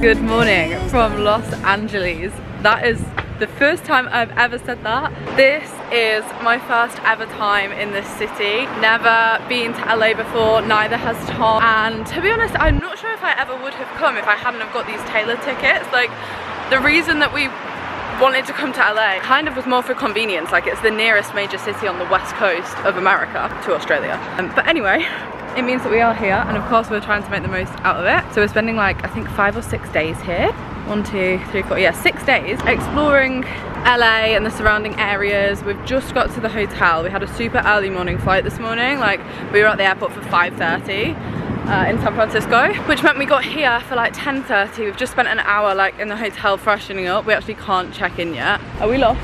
Good morning from Los Angeles. That is the first time I've ever said that. This is my first ever time in this city. Never been to LA before, neither has Tom. And to be honest, I'm not sure if I ever would have come if I hadn't have got these Taylor tickets. Like, the reason that we wanted to come to LA kind of was more for convenience. Like, it's the nearest major city on the west coast of America to Australia. But anyway, it means that we are here, and of course we're trying to make the most out of it. So we're spending, like, I think 5 or 6 days here. 1, 2, 3, 4, yeah, 6 days exploring LA and the surrounding areas. We've just got to the hotel. We had a super early morning flight this morning. Like, we were at the airport for 5:30 in San Francisco, which meant we got here for like 10:30. We've just spent an hour like in the hotel freshening up. We actually can't check in yet. Are we lost?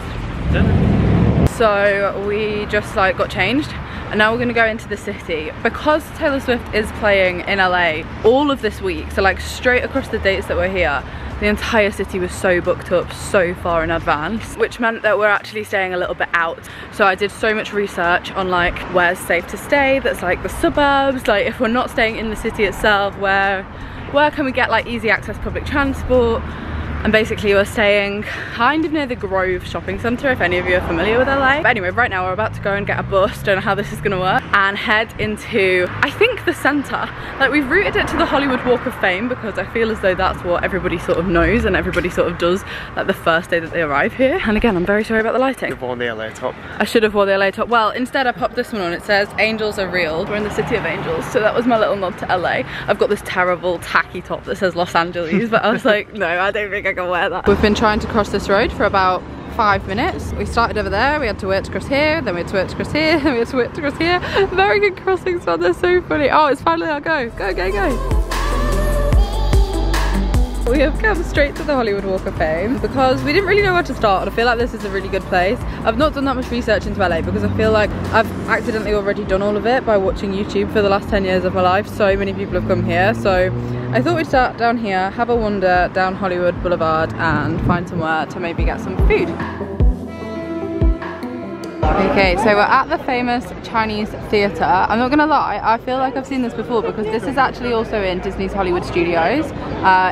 Yeah. So we just like got changed, and now we're gonna go into the city. Because Taylor Swift is playing in LA all of this week, so like straight across the dates that we're here, the entire city was so booked up so far in advance, which meant that we're actually staying a little bit out. So I did so much research on like where's safe to stay, that's like the suburbs, like if we're not staying in the city itself, where can we get like easy access public transport. And basically we're staying kind of near the Grove shopping centre, if any of you are familiar with LA. But anyway, right now we're about to go and get a bus, don't know how this is gonna work, and head into, I think, the centre. Like, we've routed it to the Hollywood Walk of Fame because I feel as though that's what everybody sort of knows and everybody sort of does, like, the first day that they arrive here. And again, I'm very sorry about the lighting. I should have worn the LA top. I should have worn the LA top. Well, instead I popped this one on. It says, angels are real. We're in the city of angels. So that was my little nod to LA. I've got this terrible tacky top that says Los Angeles, but I was like, no, I don't think I can wear that. We've been trying to cross this road for about 5 minutes. We started over there, we had to wait to cross here, then we had to wait to cross here, then we had to wait to cross here. Very good crossings, man, they're so funny. Oh, it's finally our go. Go, go, go. We have come straight to the Hollywood Walk of Fame because we didn't really know where to start, and I feel like this is a really good place. I've not done that much research into LA because I feel like I've accidentally already done all of it by watching YouTube for the last 10 years of my life. So many people have come here, so I thought we'd start down here, have a wander down Hollywood Boulevard and find somewhere to maybe get some food. Okay, so we're at the famous Chinese Theatre. I'm not gonna lie, I feel like I've seen this before because this is actually also in Disney's Hollywood Studios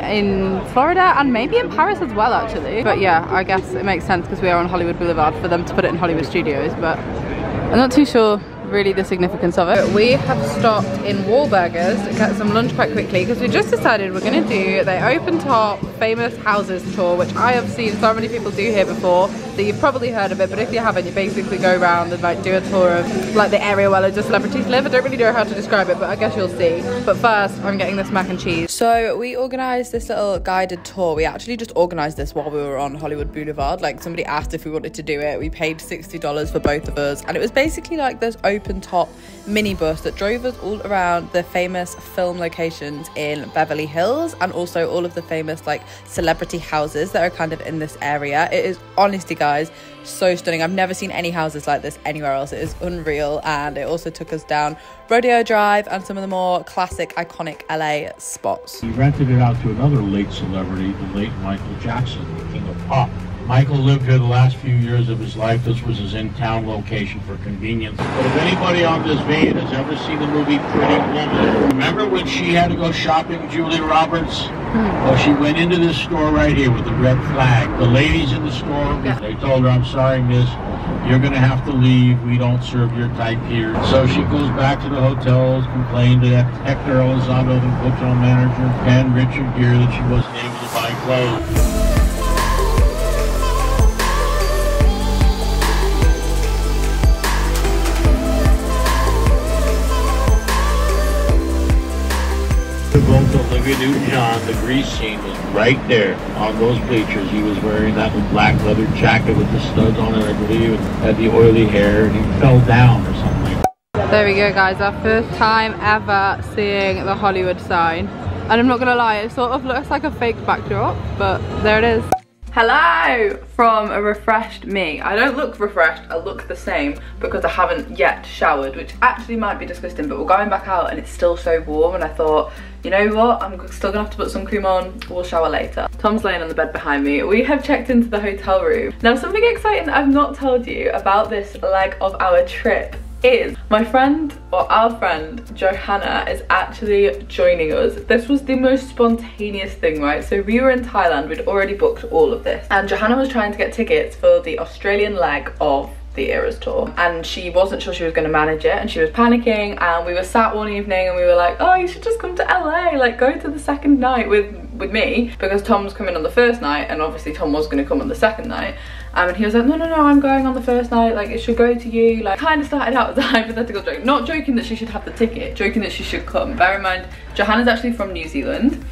in Florida and maybe in Paris as well, actually. But yeah, I guess it makes sense because we are on Hollywood Boulevard for them to put it in Hollywood Studios, but I'm not too sure really the significance of it. We have stopped in Wahlburgers to get some lunch quite quickly because we just decided we're going to do the open top famous houses tour, which I have seen so many people do here before that you've probably heard of it, but if you haven't, you basically go around and like do a tour of like the area where loads of celebrities live. I don't really know how to describe it, but I guess you'll see. But first I'm getting this mac and cheese. So we organised this little guided tour. We actually just organised this while we were on Hollywood Boulevard. Like, somebody asked if we wanted to do it. We paid $60 for both of us, and it was basically like this open top minibus that drove us all around the famous film locations in Beverly Hills and also all of the famous like celebrity houses that are kind of in this area. It is, honestly guys, so stunning. I've never seen any houses like this anywhere else. It is unreal. And it also took us down Rodeo Drive and some of the more classic iconic LA spots. He rented it out to another late celebrity, the late Michael Jackson, the king of pop. Michael lived here the last few years of his life. This was his in-town location for convenience. But if anybody on this van has ever seen the movie Pretty Woman, remember when she had to go shopping, Julia Roberts? Well, she went into this store right here with the red flag. The ladies in the store, they told her, "I'm sorry, miss, you're going to have to leave. We don't serve your type here." So she goes back to the hotels, complained to Hector Elizondo, the hotel manager, and Richard Gere that she wasn't able to buy clothes. Olivia Newton-John, the Grease scene was right there on those bleachers. He was wearing that black leather jacket with the studs on it, I believe, and had the oily hair, and he fell down or something. There we go, guys. Our first time ever seeing the Hollywood sign. And I'm not gonna lie, it sort of looks like a fake backdrop, but there it is. Hello from a refreshed me. I don't look refreshed, I look the same because I haven't yet showered, which actually might be disgusting, but we're going back out and it's still so warm, and I thought, you know what, I'm still gonna have to put some cream on, we'll shower later. Tom's laying on the bed behind me. We have checked into the hotel room. Now, something exciting I've not told you about this leg of our trip is my friend, or our friend, Johanna is actually joining us. This was the most spontaneous thing, right? So we were in Thailand, we'd already booked all of this, and Johanna was trying to get tickets for the Australian leg of the Eras tour, and she wasn't sure she was going to manage it, and she was panicking, and we were sat one evening and we were like, oh, you should just come to LA, like go to the second night with me, because Tom was coming on the first night, and obviously Tom was going to come on the second night, and he was like, no, I'm going on the first night, like it should go to you. Like, kind of started out as a hypothetical joke, not joking that she should have the ticket, joking that she should come. Bear in mind, Johanna's actually from New Zealand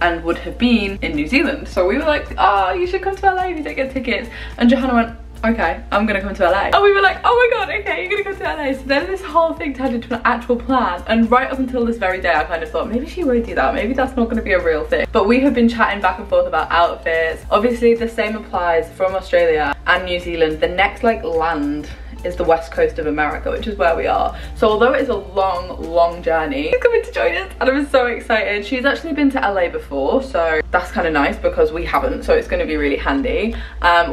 and would have been in New Zealand, so we were like, oh, you should come to LA if you don't get tickets, and Johanna went, okay, I'm gonna come to LA. And we were like, oh my god, okay, you're gonna go to LA. So then this whole thing turned into an actual plan, and right up until this very day I kind of thought, maybe she won't do that, maybe that's not gonna be a real thing. But we have been chatting back and forth about outfits. Obviously the same applies from Australia and New Zealand. The next like land is the west coast of America, which is where we are. So although it is a long journey, she's coming to join us and I'm so excited. She's actually been to LA before, so that's kind of nice because we haven't, so it's going to be really handy.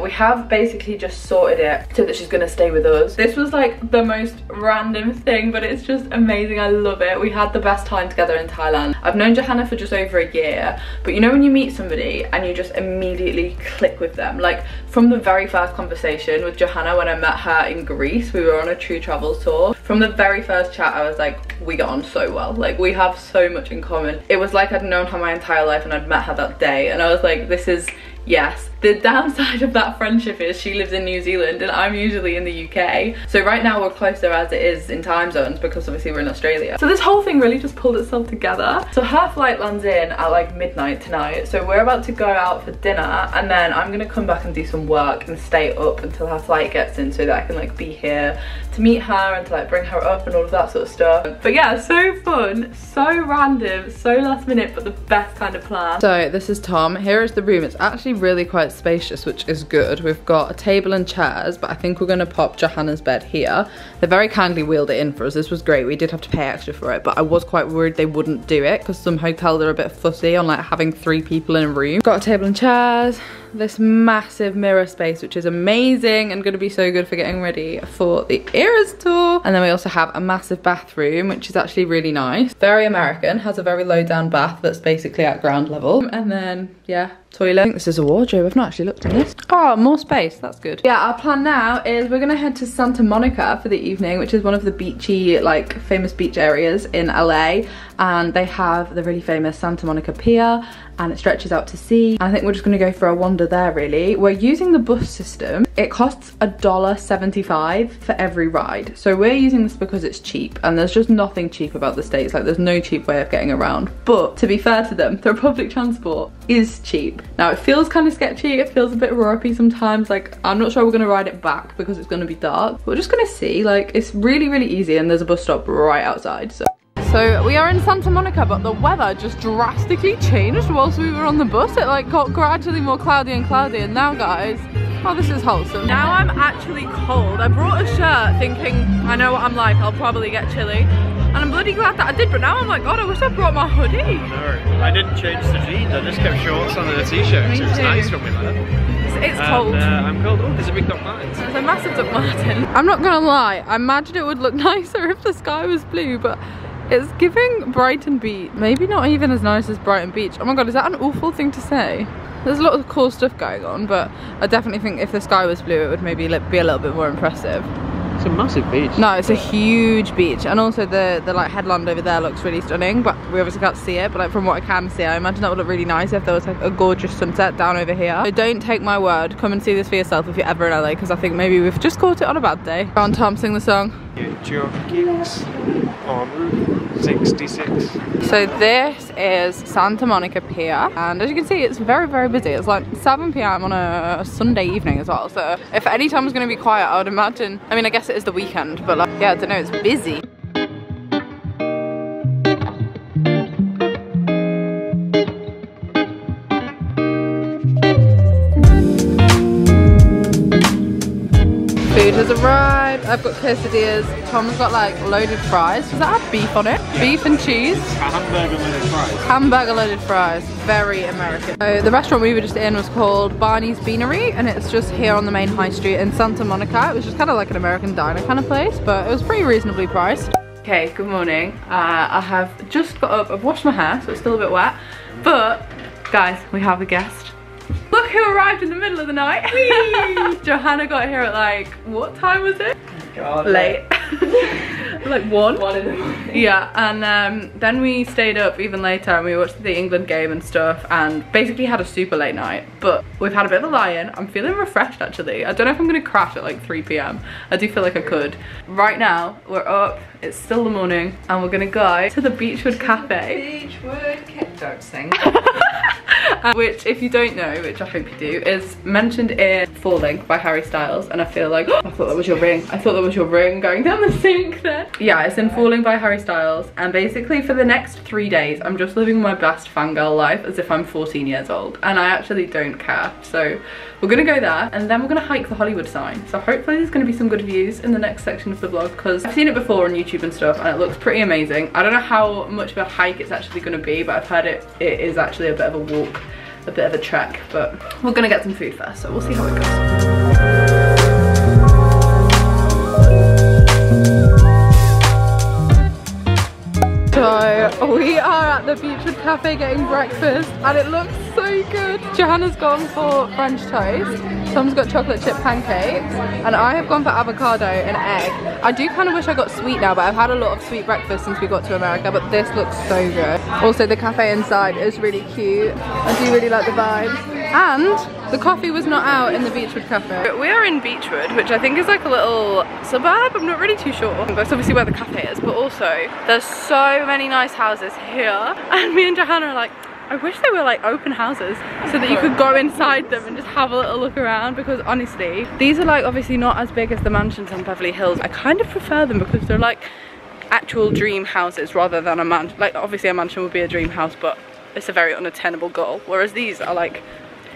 We have basically just sorted it so that she's going to stay with us. This was like the most random thing, but it's just amazing. I love it. We had the best time together in Thailand. I've known Johanna for just over a year, but you know when you meet somebody and you just immediately click with them, like from the very first conversation with Johanna when I met her in Greece, we were on a True Travels tour. From the very first chat I was like, we got on so well, like we have so much in common. It was like I'd known her my entire life and I'd met her that day, and I was like, this is, yes. The downside of that friendship is she lives in New Zealand and I'm usually in the UK, so right now we're closer as it is in time zones because obviously we're in Australia. So this whole thing really just pulled itself together. So her flight lands in at like midnight tonight, so we're about to go out for dinner, and then I'm gonna come back and do some work and stay up until her flight gets in so that I can like be here to meet her and to like bring her up and all of that sort of stuff. But yeah, so fun, so random, so last minute, but the best kind of plan. So this is Tom. Here is the room. It's actually really quite spacious, which is good. We've got a table and chairs, but I think we're gonna pop Johanna's bed here. They very kindly wheeled it in for us. This was great. We did have to pay extra for it, but I was quite worried they wouldn't do it because some hotels are a bit fussy on like having 3 people in a room. Got a table and chairs, this massive mirror space, which is amazing and gonna be so good for getting ready for the Eras tour. And then we also have a massive bathroom, which is actually really nice. Very American, has a very low down bath that's basically at ground level. And then, yeah, toilet. I think this is a wardrobe. I've not actually looked at this. Oh, more space, that's good. Yeah, our plan now is we're gonna head to Santa Monica for the evening, which is one of the beachy, like famous beach areas in LA. And they have the really famous Santa Monica Pier, and it stretches out to sea. And I think we're just gonna go for a wander there, really. We're using the bus system. It costs $1.75 for every ride. So we're using this because it's cheap, and there's just nothing cheap about the States. Like, there's no cheap way of getting around. But to be fair to them, their public transport is cheap. Now, it feels kind of sketchy. It feels a bit rocky sometimes. Like, I'm not sure we're gonna ride it back because it's gonna be dark. We're just gonna see. Like, it's really, really easy, and there's a bus stop right outside, so. So we are in Santa Monica, but the weather just drastically changed whilst we were on the bus. It like got gradually more cloudy and cloudy, and now guys, oh, this is wholesome. Now I'm actually cold. I brought a shirt thinking, I know what I'm like, I'll probably get chilly. And I'm bloody glad that I did, but now I'm like, God, I wish I brought my hoodie. No, I didn't change the jeans, I just kept shorts under the t-shirt, so it's nice for me, man. It's cold. I'm cold. Oh, there's a big Doc Martens. There's a massive Doc Martens. I'm not gonna lie, I imagined it would look nicer if the sky was blue, but it's giving Brighton Beach, maybe not even as nice as Brighton Beach. Oh my god, is that an awful thing to say? There's a lot of cool stuff going on, but I definitely think if the sky was blue, it would maybe be a little bit more impressive. It's a massive beach. No, it's a huge beach, and also the like headland over there looks really stunning, but we obviously can't see it, but like from what I can see, I imagine that would look really nice if there was like a gorgeous sunset down over here. So don't take my word, come and see this for yourself if you're ever in LA, because I think maybe we've just caught it on a bad day. Go on Tom, sing the song. Get your kicks on Route 66. So this is Santa Monica Pier, and as you can see, it's very, very busy. It's like 7 p.m. on a Sunday evening as well. So if any time is going to be quiet, I would imagine. I mean, I guess it is the weekend, but like, yeah, I don't know. It's busy. Food has arrived. side. I've got quesadillas. Tom's got like loaded fries. Does that have beef on it? Yeah. Beef and cheese? Hamburger loaded fries. Hamburger loaded fries. Very American. So the restaurant we were just in was called Barney's Beanery, and it's just here on the main high street in Santa Monica. It was just kind of like an American diner kind of place, but it was pretty reasonably priced. Okay, good morning. I have just got up. I've washed my hair, so it's still a bit wet. But guys, we have a guest. Look who arrived in the middle of the night. Johanna got here at like, what time was it? Oh God, late. Like one in the morning. Yeah, and then we stayed up even later and we watched the England game and stuff and basically had a super late night, but we've had a bit of a lie-in. I'm feeling refreshed actually. I don't know if I'm gonna crash at like 3 p.m. I do feel like I could. Right now, we're up, it's still the morning, and we're gonna go to the Beachwood Cafe. Beachwood Cafe. Don't sing. Which, if you don't know, which I hope you do, is mentioned in Falling by Harry Styles, and I feel like, oh, I thought that was your ring. I thought that was your ring going down the sink there. Yeah, it's in Falling by Harry Styles, and basically for the next 3 days, I'm just living my best fangirl life as if I'm 14 years old, and I actually don't care. So we're gonna go there, and then we're gonna hike the Hollywood sign. So hopefully there's gonna be some good views in the next section of the vlog, because I've seen it before on YouTube and stuff, and it looks pretty amazing. I don't know how much of a hike it's actually gonna be, but I've heard it is actually a bit of a walk, a bit of a trek, but we're gonna get some food first, so we'll see how it goes. So we are at the Beachwood Cafe getting breakfast, and it looks so good. Johanna's gone for French toast, Tom's got chocolate chip pancakes, and I have gone for avocado and egg. I do kind of wish I got sweet now, but I've had a lot of sweet breakfast since we got to America, but this looks so good. Also, the cafe inside is really cute. I do really like the vibes. And the coffee was not out in the Beachwood Cafe. We are in Beachwood, which I think is like a little suburb, I'm not really too sure. That's obviously where the cafe is, but also there's so many nice houses here. And me and Johanna are like, I wish they were like open houses so that you could go inside them and just have a little look around, because honestly, these are like obviously not as big as the mansions on Beverly Hills. I kind of prefer them because they're like actual dream houses rather than a mansion. Like obviously a mansion would be a dream house, but it's a very unattainable goal. Whereas these are like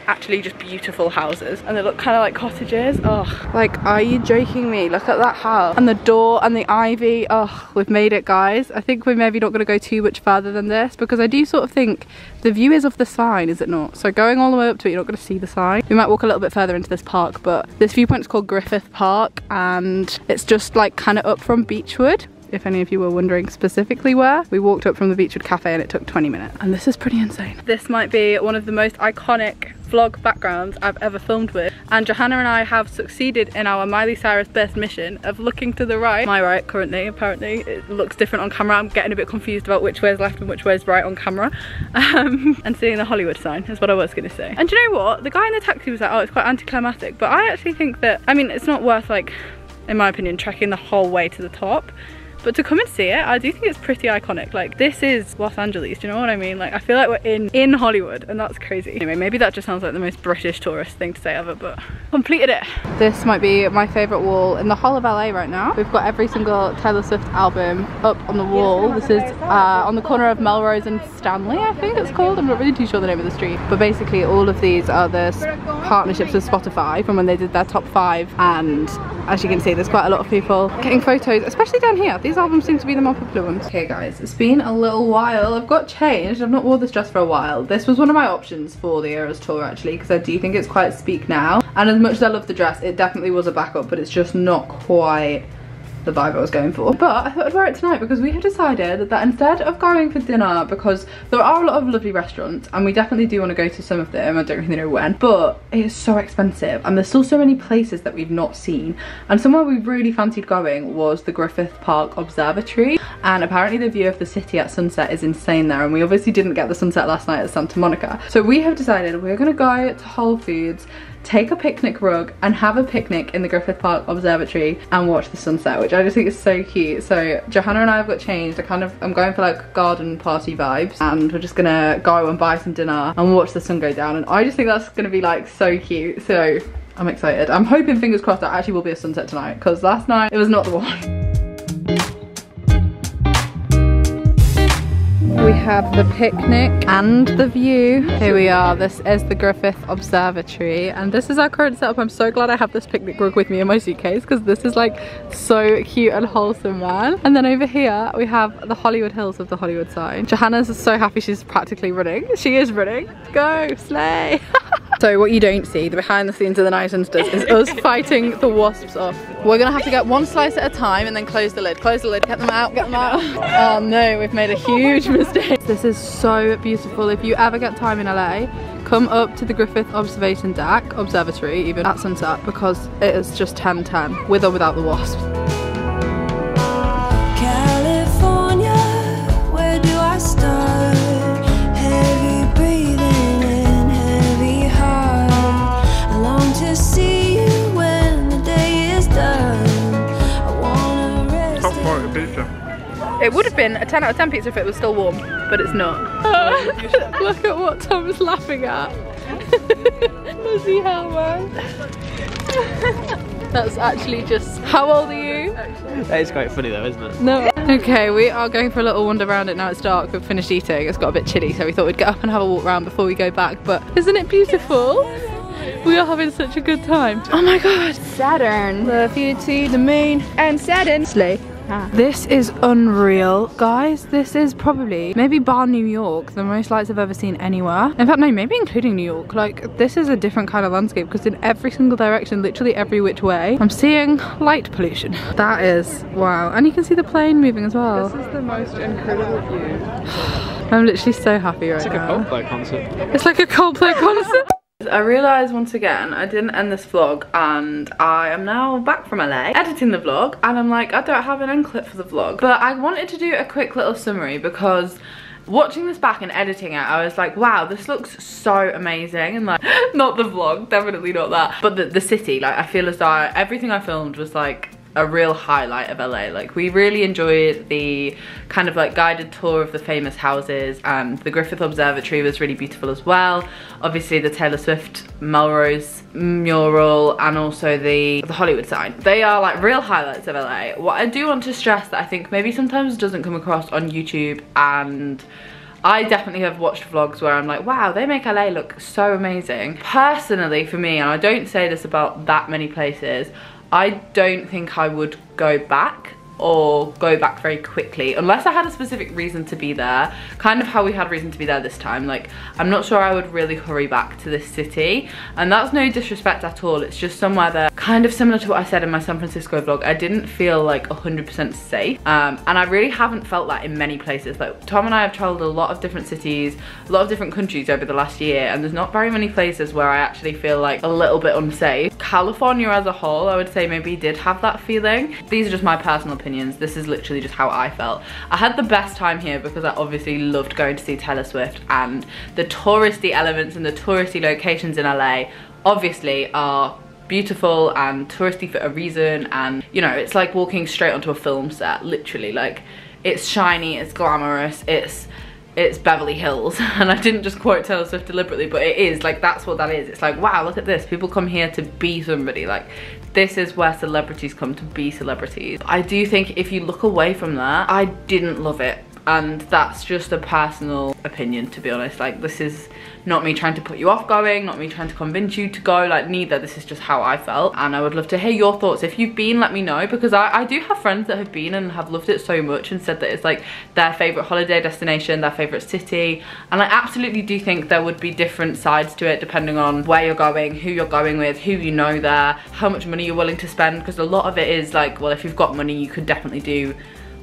actually just beautiful houses, and they look kind of like cottages. Oh, like, are you joking me? Look at that house and the door and the ivy. Oh, we've made it, guys. I think we're maybe not going to go too much further than this, because I do sort of think the view is of the sign, is it not? So going all the way up to it, you're not going to see the sign. We might walk a little bit further into this park, but this viewpoint's called Griffith Park, and it's just like kind of up from Beachwood, if any of you were wondering specifically where. We walked up from the Beachwood Cafe and it took 20 minutes. And this is pretty insane. This might be one of the most iconic vlog backgrounds I've ever filmed with. And Johanna and I have succeeded in our Miley Cyrus best mission of looking to the right. My right currently, apparently. It looks different on camera. I'm getting a bit confused about which way is left and which way is right on camera. And seeing the Hollywood sign is what I was gonna say. And do you know what? The guy in the taxi was like, oh, it's quite anticlimactic. But I actually think that, I mean, it's not worth, like, in my opinion, trekking the whole way to the top. But to come and see it, I do think it's pretty iconic. Like, this is Los Angeles, do you know what I mean? Like, I feel like we're in Hollywood, and that's crazy. Anyway, maybe that just sounds like the most British tourist thing to say ever, but completed it. This might be my favorite wall in the whole of LA right now. We've got every single Taylor Swift album up on the wall. This is on the corner of Melrose and Stanley, I think it's called. I'm not really too sure the name of the street. But basically, all of these are the partnerships with Spotify from when they did their top 5. And as you can see, there's quite a lot of people getting photos, especially down here. These albums seem to be the more popular ones. Okay guys, it's been a little while. I've got changed. I've not worn this dress for a while. This was one of my options for the Eras tour actually, because I do think it's quite speak now. And as much as I love the dress, it definitely was a backup, but it's just not quite the vibe I was going for. But I thought I'd wear it tonight because we had decided that instead of going for dinner, because there are a lot of lovely restaurants and we definitely do want to go to some of them, I don't really know when, but it is so expensive and there's still so many places that we've not seen, and somewhere we really fancied going was the Griffith Park Observatory, and apparently the view of the city at sunset is insane there, and we obviously didn't get the sunset last night at Santa Monica. So we have decided we're going to go to Whole Foods, take a picnic rug and have a picnic in the Griffith Park Observatory and watch the sunset, which I just think is so cute. So Johanna and I have got changed. I'm going for like garden party vibes, and we're just gonna go and buy some dinner and watch the sun go down, and I just think that's gonna be like so cute. So I'm excited. I'm hoping, fingers crossed, that actually will be a sunset tonight, because last night it was not the one. We have the picnic and the view. Here we are, this is the Griffith Observatory, and this is our current setup. I'm so glad I have this picnic rug with me in my suitcase, because this is like so cute and wholesome, man. And then over here we have the Hollywood Hills of the Hollywood sign. Johanna's so happy, she's practically running. She is running. Go, slay! So what you don't see, the behind the scenes of the Night Sisters, is us fighting the wasps off. We're gonna have to get one slice at a time and then close the lid, get them out, get them out. Oh no, we've made a huge mistake. This is so beautiful. If you ever get time in LA, come up to the Griffith Observation Deck, Observatory even, at sunset, because it is just 10-10, with or without the wasps. California, where do I start? It would have been a 10 out of 10 pizza if it was still warm, but it's not. Look at what Tom's laughing at. Lizzie, how man. That's actually just... How old are you? That is quite funny though, isn't it? No. Okay, we are going for a little wander around it now. It's dark, we've finished eating. It's got a bit chilly, so we thought we'd get up and have a walk around before we go back, but isn't it beautiful? We are having such a good time. Oh my god. Saturn. The future, the moon, and Saturn. Slay. This is unreal, guys. This is probably, maybe bar New York, the most lights I've ever seen anywhere. In fact, no, maybe including New York. Like, this is a different kind of landscape, because in every single direction, literally every which way, I'm seeing light pollution. That is, wow. And you can see the plane moving as well. This is the most incredible view. I'm literally so happy right now. It's like a Coldplay concert. It's like a Coldplay concert. I realised once again I didn't end this vlog, and I am now back from LA editing the vlog, and I'm like, I don't have an end clip for the vlog, but I wanted to do a quick little summary, because watching this back and editing it, I was like, wow, this looks so amazing. And like, not the vlog, definitely not that, but the city, like I feel as though everything I filmed was like a real highlight of LA. Like, we really enjoyed the kind of like guided tour of the famous houses, and the Griffith Observatory was really beautiful as well. Obviously the Taylor Swift Melrose mural, and also the Hollywood sign. They are like real highlights of LA. What I do want to stress, that I think maybe sometimes doesn't come across on YouTube, and I definitely have watched vlogs where I'm like, wow, they make LA look so amazing. Personally for me, and I don't say this about that many places, I don't think I would go back, or go back very quickly, unless I had a specific reason to be there, kind of how we had reason to be there this time. Like, I'm not sure I would really hurry back to this city, and that's no disrespect at all. It's just somewhere that, kind of similar to what I said in my San Francisco vlog, I didn't feel like 100% safe, and I really haven't felt that in many places. Like, Tom and I have traveled a lot of different cities, a lot of different countries over the last year, and there's not very many places where I actually feel like a little bit unsafe. California as a whole, I would say, maybe did have that feeling. These are just my personal opinions. This is literally just how I felt. I had the best time here because I obviously loved going to see Taylor Swift, and the touristy elements and the touristy locations in LA obviously are beautiful and touristy for a reason, and you know, it's like walking straight onto a film set, literally. Like, it's shiny, it's glamorous, it's Beverly Hills. And I didn't just quote Taylor Swift deliberately, but it is like, that's what that is. It's like, wow, look at this, people come here to be somebody. Like, this is where celebrities come to be celebrities. I do think if you look away from that, I didn't love it, and that's just a personal opinion, to be honest. Like, this is not me trying to put you off going, not me trying to convince you to go, like, neither. This is just how I felt, and I would love to hear your thoughts. If you've been, let me know, because I do have friends that have been and have loved it so much and said that it's like their favourite holiday destination, their favourite city, and I absolutely do think there would be different sides to it depending on where you're going, who you're going with, who you know there, how much money you're willing to spend, because a lot of it is like, well, if you've got money you could definitely do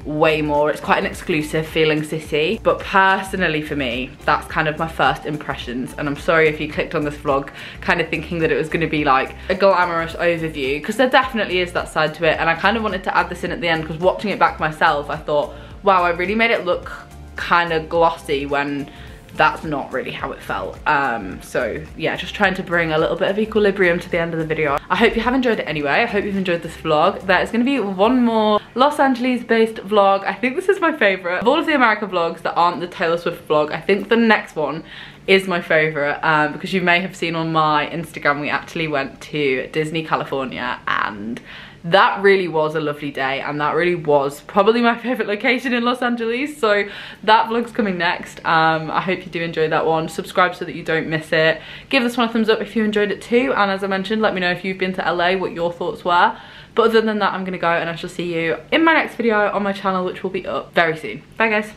way more. It's quite an exclusive feeling city, but personally for me, that's kind of my first impressions. And I'm sorry if you clicked on this vlog kind of thinking that it was going to be like a glamorous overview, because there definitely is that side to it, and I kind of wanted to add this in at the end, because watching it back myself, I thought, wow, I really made it look kind of glossy when that's not really how it felt. So yeah, just trying to bring a little bit of equilibrium to the end of the video. I hope you have enjoyed it anyway. I hope you've enjoyed this vlog. There is going to be one more Los Angeles based vlog. I think this is my favourite of all of the America vlogs that aren't the Taylor Swift vlog. I think the next one is my favourite, because you may have seen on my Instagram we actually went to Disney California, and that really was a lovely day, and that really was probably my favorite location in Los Angeles. So that vlog's coming next. I hope you do enjoy that one. Subscribe so that you don't miss it. Give this one a thumbs up if you enjoyed it too, and as I mentioned, let me know if you've been to LA, what your thoughts were. But other than that, I'm gonna go, and I shall see you in my next video on my channel, which will be up very soon. Bye guys.